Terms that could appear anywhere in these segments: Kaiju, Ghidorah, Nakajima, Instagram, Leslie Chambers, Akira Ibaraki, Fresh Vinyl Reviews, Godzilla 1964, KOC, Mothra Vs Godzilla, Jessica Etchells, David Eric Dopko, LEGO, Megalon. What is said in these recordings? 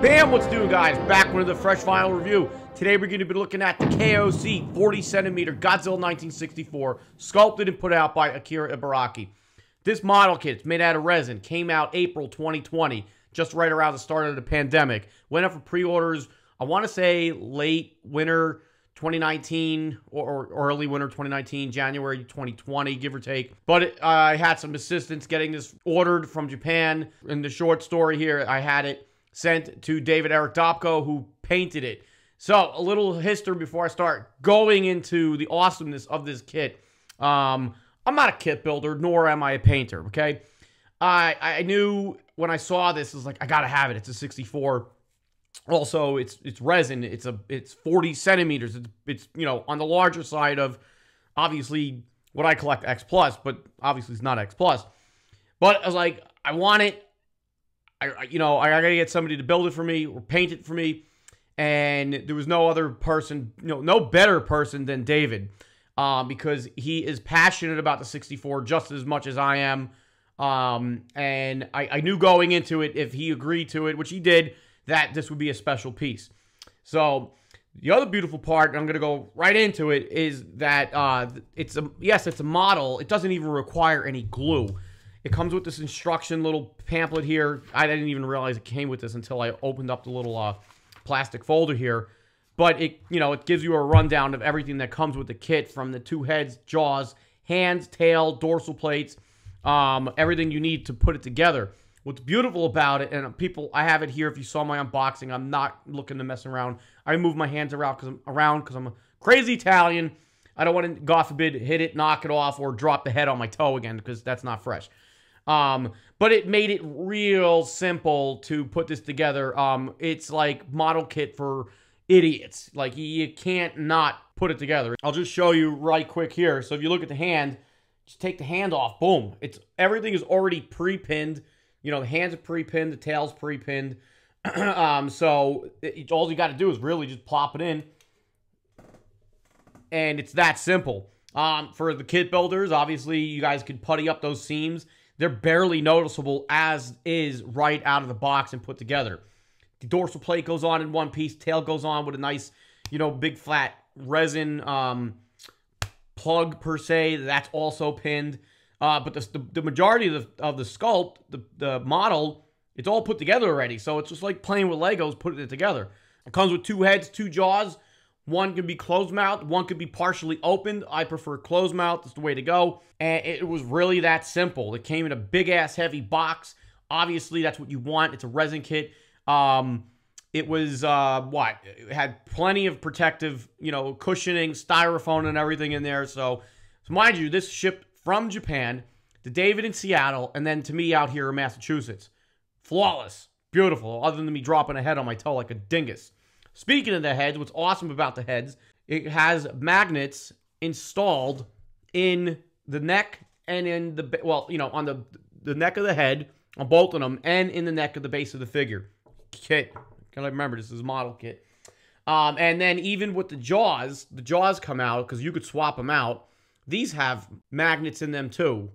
Bam! What's new, guys? Back with the Fresh Vinyl Review. Today we're going to be looking at the KOC 40cm Godzilla 1964, sculpted and put out by Akira Ibaraki. This model kit, it's made out of resin, came out April 2020, just right around the start of the pandemic. Went up for pre-orders, I want to say late winter 2019 or early winter 2019, January 2020, give or take. But I had some assistance getting this ordered from Japan. In the short story here, I had it sent to David Eric Dopko, who painted it. So a little history before I start going into the awesomeness of this kit. I'm not a kit builder, nor am I a painter, okay? I knew when I saw this, I was like, I gotta have it. It's a 64. Also, it's resin. It's 40 centimeters. It's you know, on the larger side of obviously what I collect, X+, but obviously it's not X+. But I was like, I want it. I gotta get somebody to build it for me or paint it for me, and there was no other person, no better person than David, because he is passionate about the 64 just as much as I am, and I knew going into it, if he agreed to it, which he did, that this would be a special piece. So the other beautiful part, and I'm gonna go right into it, is that yes, it's a model. It doesn't even require any glue. It comes with this instruction little pamphlet here. I didn't even realize it came with this until I opened up the little plastic folder here. But it gives you a rundown of everything that comes with the kit, from the two heads, jaws, hands, tail, dorsal plates, everything you need to put it together. What's beautiful about it, and people, I have it here. If you saw my unboxing, I'm not looking to mess around. I move my hands around because I'm a crazy Italian. I don't want to, God forbid, hit it, knock it off, or drop the head on my toe again, because that's not fresh. But it made it real simple to put this together. It's like model kit for idiots. Like, you can't not put it together. I'll just show you right quick here. So if you look at the hand, just take the hand off. Boom. Everything is already pre-pinned. You know, the hands are pre-pinned, the tail's pre-pinned. So all you got to do is really just plop it in. And it's that simple. For the kit builders, obviously, you guys could putty up those seams. They're barely noticeable as is right out of the box and put together. The dorsal plate goes on in one piece. Tail goes on with a nice, big flat resin plug, per se. That's also pinned. But the majority of the sculpt, the model, it's all put together already. So it's just like playing with Legos, putting it together. It comes with two heads, two jaws. One could be closed mouth. One could be partially opened. I prefer closed mouth. That's the way to go. And it was really that simple. It came in a big-ass heavy box. Obviously, that's what you want. It's a resin kit. It was, it had plenty of protective, cushioning, styrofoam, and everything in there. So mind you, this shipped from Japan to David in Seattle, and then to me out here in Massachusetts. Flawless. Beautiful. Other than me dropping a head on my toe like a dingus. Speaking of the heads, what's awesome about the heads, it has magnets installed in the neck and in the, on the neck of the head, on both of them, and in the neck of the base of the figure. Kit. Gotta remember, this is a model kit. And then even with the jaws come out, because you could swap them out. These have magnets in them too.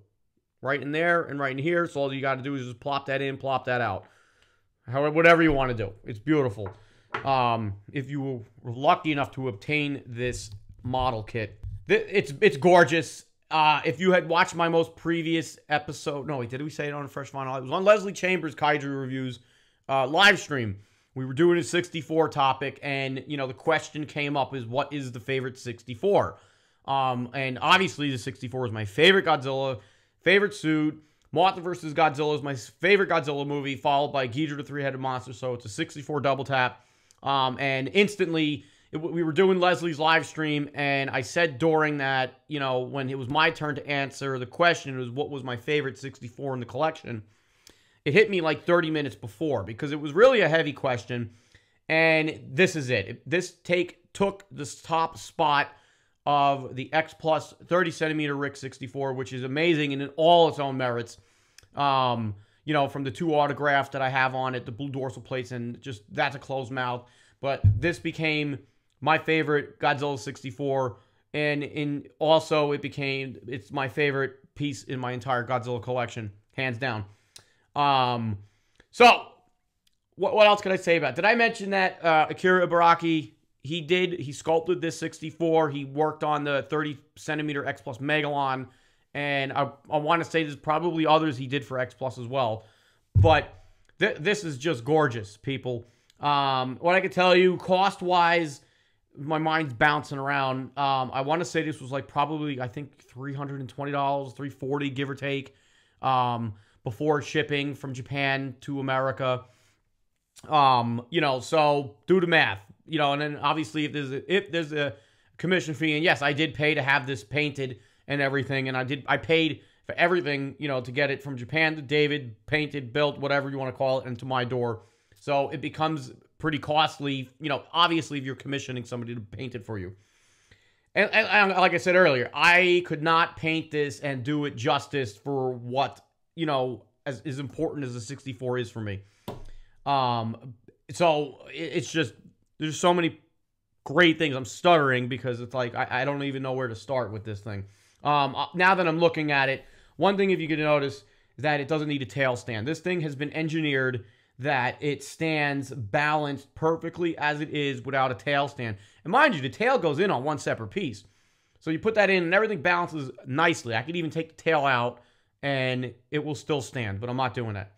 Right in there and right in here. So all you gotta do is just plop that in, plop that out. However, whatever you want to do. It's beautiful. If you were lucky enough to obtain this model kit, it's gorgeous. If you had watched my most previous episode, no, wait, did we say it on Fresh Vinyl? It was on Leslie Chambers' Kaiju Reviews live stream. We were doing a 64 topic, and the question came up is, what is the favorite 64? And obviously the 64 is my favorite Godzilla, favorite suit. Mothra vs. Godzilla is my favorite Godzilla movie, followed by Ghidorah the Three-Headed Monster. So it's a 64 double tap. And instantly, we were doing Leslie's live stream, and I said during that, when it was my turn to answer the question, it was what was my favorite 64 in the collection. It hit me like 30 minutes before, because it was really a heavy question, and this is it. This took this top spot of the X Plus 30cm Rick 64, which is amazing and in all its own merits. From the two autographs that I have on it, the blue dorsal plates, and just that's a closed mouth. But this became my favorite Godzilla 64, and also it's my favorite piece in my entire Godzilla collection, hands down. So What else could I say about it? Did I mention that Akira Ibaraki, he sculpted this 64. He worked on the 30-centimeter X Plus Megalon. And I want to say there's probably others he did for X Plus as well. But this is just gorgeous, people. What I can tell you, cost-wise, my mind's bouncing around. I want to say this was like probably, I think, $320, $340, give or take, before shipping from Japan to America. You know, so do the math, you know, and then obviously if there's a commission fee, and yes, I did pay to have this painted and everything, and I paid for everything, you know, to get it from Japan to David, painted, built, whatever you want to call it, and to my door. So it becomes pretty costly, you know, obviously if you're commissioning somebody to paint it for you. And like I said earlier, I could not paint this and do it justice for what, you know, as important as the 64 is for me. So it's just, there's so many great things. I'm stuttering because it's like, I don't even know where to start with this thing. Now that I'm looking at it, one thing if you could notice is that it doesn't need a tail stand. This thing has been engineered that it stands balanced perfectly as it is without a tail stand. And mind you, the tail goes in on one separate piece. So you put that in and everything balances nicely. I could even take the tail out and it will still stand, but I'm not doing that.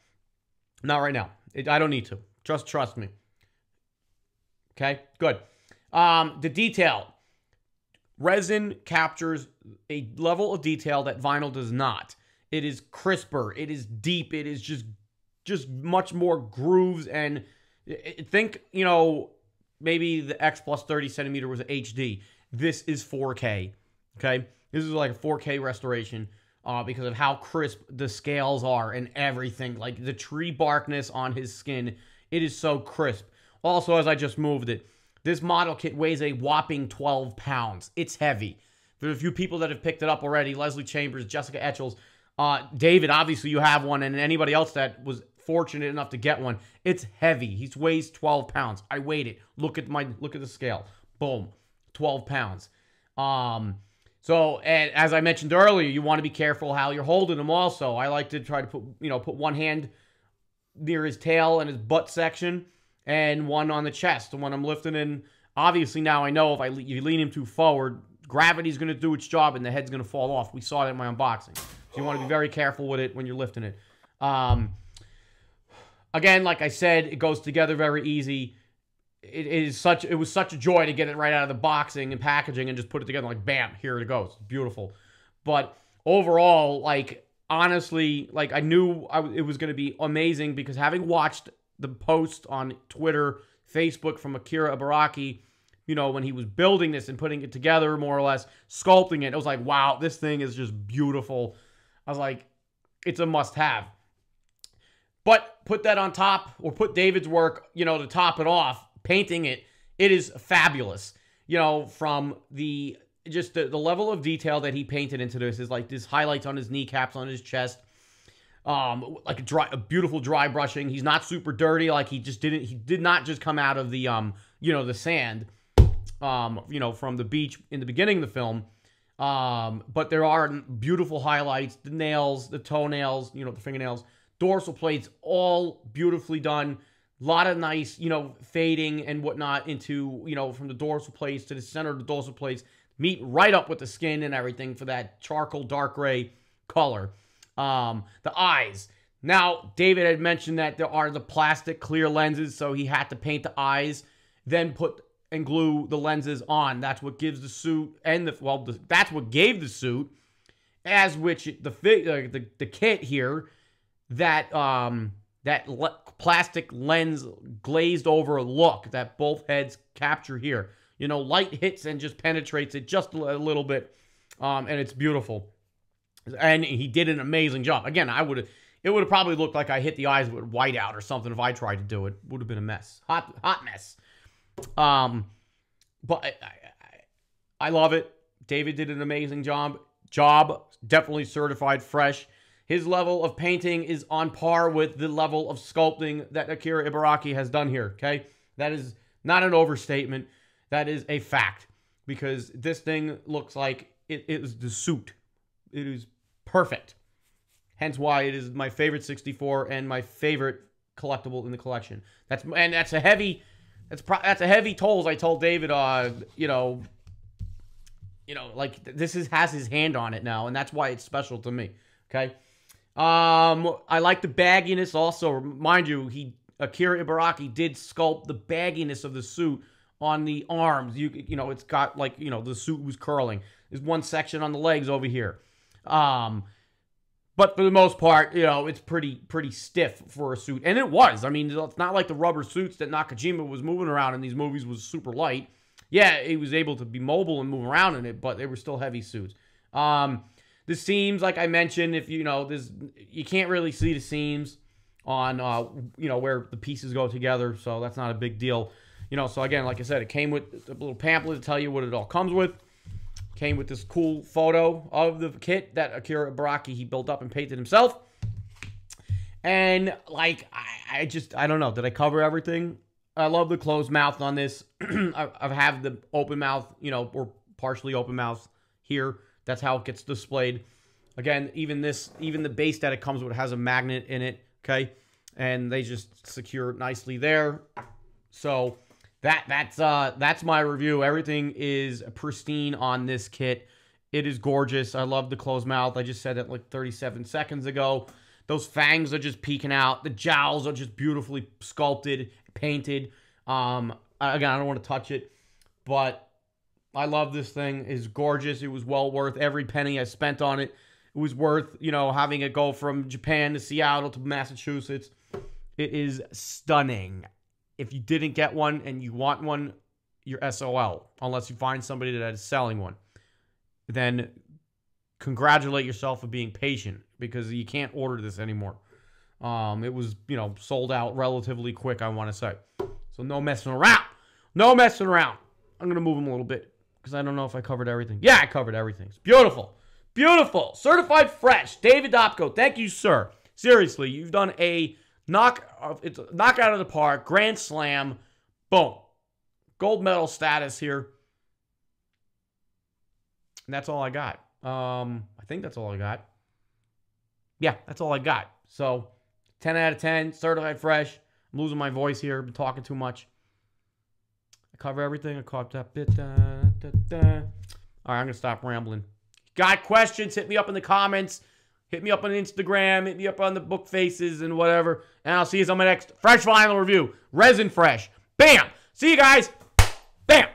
Not right now. I don't need to. Just trust me. Okay, good. The detail. Resin captures a level of detail that vinyl does not. It is crisper. It is deep. It is just much more grooves. And think, you know, maybe the X Plus 30 centimeter was HD. This is 4K. Okay? This is like a 4K restoration. Because of how crisp the scales are and everything. Like the tree barkness on his skin. It is so crisp. Also, as I just moved it, this model kit weighs a whopping 12 pounds. It's heavy. There are a few people that have picked it up already. Leslie Chambers, Jessica Etchells. David, obviously you have one. And anybody else that was fortunate enough to get one. It's heavy. He weighs 12 pounds. I weighed it. Look at the scale. Boom. 12 pounds. So, and as I mentioned earlier, you want to be careful how you're holding him also. I like to try to put, you know, put one hand near his tail and his butt section and one on the chest. And when I'm lifting in, obviously now I know if you lean him too forward, gravity's going to do its job and the head's going to fall off. We saw that in my unboxing. So you want to be very careful with it when you're lifting it. Again, like I said, it goes together very easy. It was such a joy to get it right out of the boxing and packaging and just put it together like, bam, here it goes. It's beautiful. But overall, like, honestly, like, I knew it was going to be amazing because having watched the post on Twitter, Facebook from Akira Ibaraki, you know, when he was building this and putting it together, more or less, sculpting it, I was like, wow, this thing is just beautiful. I was like, it's a must-have. But put that on top, or put David's work, you know, to top it off, painting it, it is fabulous. You know, from the, just the level of detail that he painted into this is like this highlights on his kneecaps, on his chest, like a beautiful dry brushing. He's not super dirty. Like he did not just come out of the, you know, the sand, you know, from the beach in the beginning of the film. But there are beautiful highlights, the nails, the toenails, you know, the fingernails, dorsal plates, all beautifully done. A lot of nice, you know, fading and whatnot into, you know, from the dorsal plates to the center of the dorsal plates. Meet right up with the skin and everything for that charcoal dark gray color. The eyes. Now, David had mentioned that there are the plastic clear lenses, so he had to paint the eyes, then put and glue the lenses on. That's what gives the suit and the, well, that's what gave the suit, as which the kit here, that, that plastic lens glazed over look that both heads capture here. You know, light hits and just penetrates it just a little bit, and it's beautiful. And he did an amazing job. Again, it would have probably looked like I hit the eyes with whiteout or something if I tried to do it. Would have been a mess, hot mess. But I love it. David did an amazing job. Definitely certified fresh. His level of painting is on par with the level of sculpting that Akira Ibaraki has done here, okay? That is not an overstatement. That is a fact, because this thing looks like it is the suit. It is perfect. Hence why it is my favorite 64 and my favorite collectible in the collection. That's a heavy, that's a heavy toll. As I told David, like this has his hand on it now, and that's why it's special to me. Okay, I like the bagginess. Also, mind you, Akira Ibaraki did sculpt the bagginess of the suit on the arms. You know, it's got like the suit was curling. There's one section on the legs over here. But for the most part, it's pretty stiff for a suit. And it was. I mean, it's not like the rubber suits that Nakajima was moving around in these movies was super light. Yeah, he was able to be mobile and move around in it, but they were still heavy suits. The seams, like I mentioned, if you can't really see the seams on, where the pieces go together. So that's not a big deal. So again, like I said, it came with a little pamphlet to tell you what it all comes with. Came with this cool photo of the kit that Akira Ibaraki, he built up and painted himself. And, like, I don't know. Did I cover everything? I love the closed mouth on this. I have the open mouth, or partially open mouth here. That's how it gets displayed. Again, even the base that it comes with has a magnet in it, okay? And they just secure it nicely there. So... That's my review. Everything is pristine on this kit. It is gorgeous. I love the closed mouth. I just said it like 37 seconds ago. Those fangs are just peeking out. The jowls are just beautifully sculpted, painted. Again, I don't want to touch it, but I love this thing. It's gorgeous. It was well worth every penny I spent on it. It was worth, having it go from Japan to Seattle to Massachusetts. It is stunning. If you didn't get one and you want one, you're SOL. Unless you find somebody that is selling one. Then congratulate yourself for being patient, because you can't order this anymore. It was, sold out relatively quick, I want to say. So no messing around. No messing around. I'm going to move them a little bit because I don't know if I covered everything. Yeah, I covered everything. It's beautiful. Beautiful. Certified fresh. David Dopko. Thank you, sir. Seriously, you've done a... knock out of the park, grand slam, boom. Gold medal status here. And that's all I got. I think that's all I got. Yeah, that's all I got. So, 10 out of 10, certified fresh. I'm losing my voice here. I've been talking too much. I cover everything. I caught that bit. All right, I'm going to stop rambling. Got questions? Hit me up in the comments. Hit me up on Instagram. Hit me up on the book faces and whatever. And I'll see you on my next Fresh Vinyl review. Resin Fresh. Bam. See you guys. Bam.